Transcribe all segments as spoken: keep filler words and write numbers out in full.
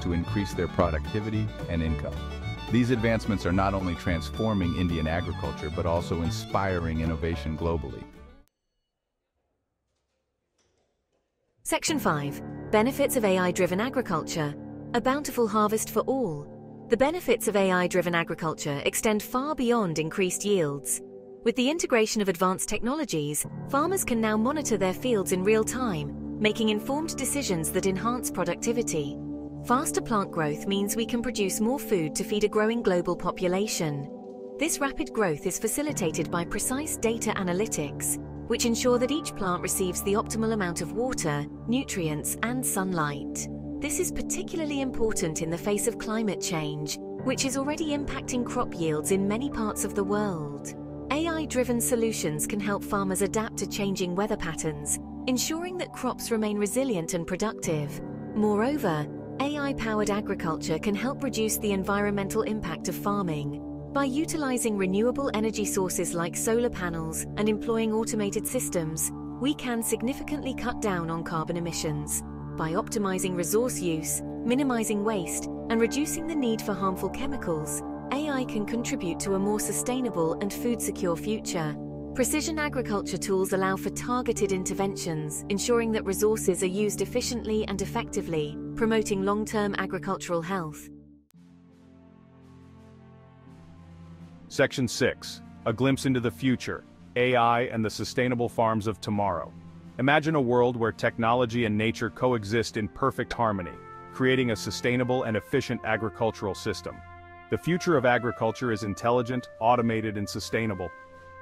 to increase their productivity and income. These advancements are not only transforming Indian agriculture, but also inspiring innovation globally. Section five. Benefits of A I-driven agriculture. A bountiful harvest for all. The benefits of A I-driven agriculture extend far beyond increased yields. With the integration of advanced technologies, farmers can now monitor their fields in real time, making informed decisions that enhance productivity. Faster plant growth means we can produce more food to feed a growing global population. This rapid growth is facilitated by precise data analytics, which ensure that each plant receives the optimal amount of water, nutrients, and sunlight. This is particularly important in the face of climate change, which is already impacting crop yields in many parts of the world. A I-driven solutions can help farmers adapt to changing weather patterns, ensuring that crops remain resilient and productive. Moreover, A I-powered agriculture can help reduce the environmental impact of farming. By utilizing renewable energy sources like solar panels and employing automated systems, we can significantly cut down on carbon emissions. By optimizing resource use, minimizing waste, and reducing the need for harmful chemicals, A I can contribute to a more sustainable and food-secure future. Precision agriculture tools allow for targeted interventions, ensuring that resources are used efficiently and effectively, promoting long-term agricultural health. Section six. A glimpse into the future, A I and the sustainable farms of tomorrow. Imagine a world where technology and nature coexist in perfect harmony, creating a sustainable and efficient agricultural system. The future of agriculture is intelligent, automated, and sustainable.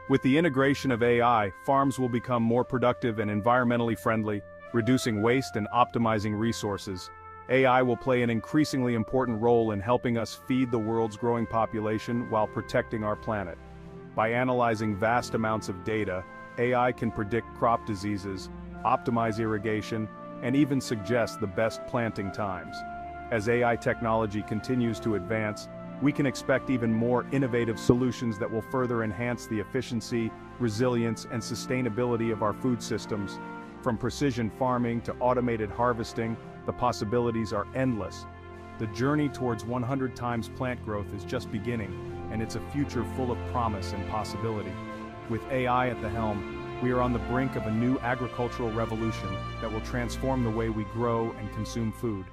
With the integration of A I, farms will become more productive and environmentally friendly, reducing waste and optimizing resources. A I will play an increasingly important role in helping us feed the world's growing population while protecting our planet. By analyzing vast amounts of data, A I can predict crop diseases, optimize irrigation, and even suggest the best planting times. As A I technology continues to advance, we can expect even more innovative solutions that will further enhance the efficiency, resilience, and sustainability of our food systems. From precision farming to automated harvesting, the possibilities are endless. The journey towards one hundred times plant growth is just beginning, and it's a future full of promise and possibility. With A I at the helm, we are on the brink of a new agricultural revolution that will transform the way we grow and consume food.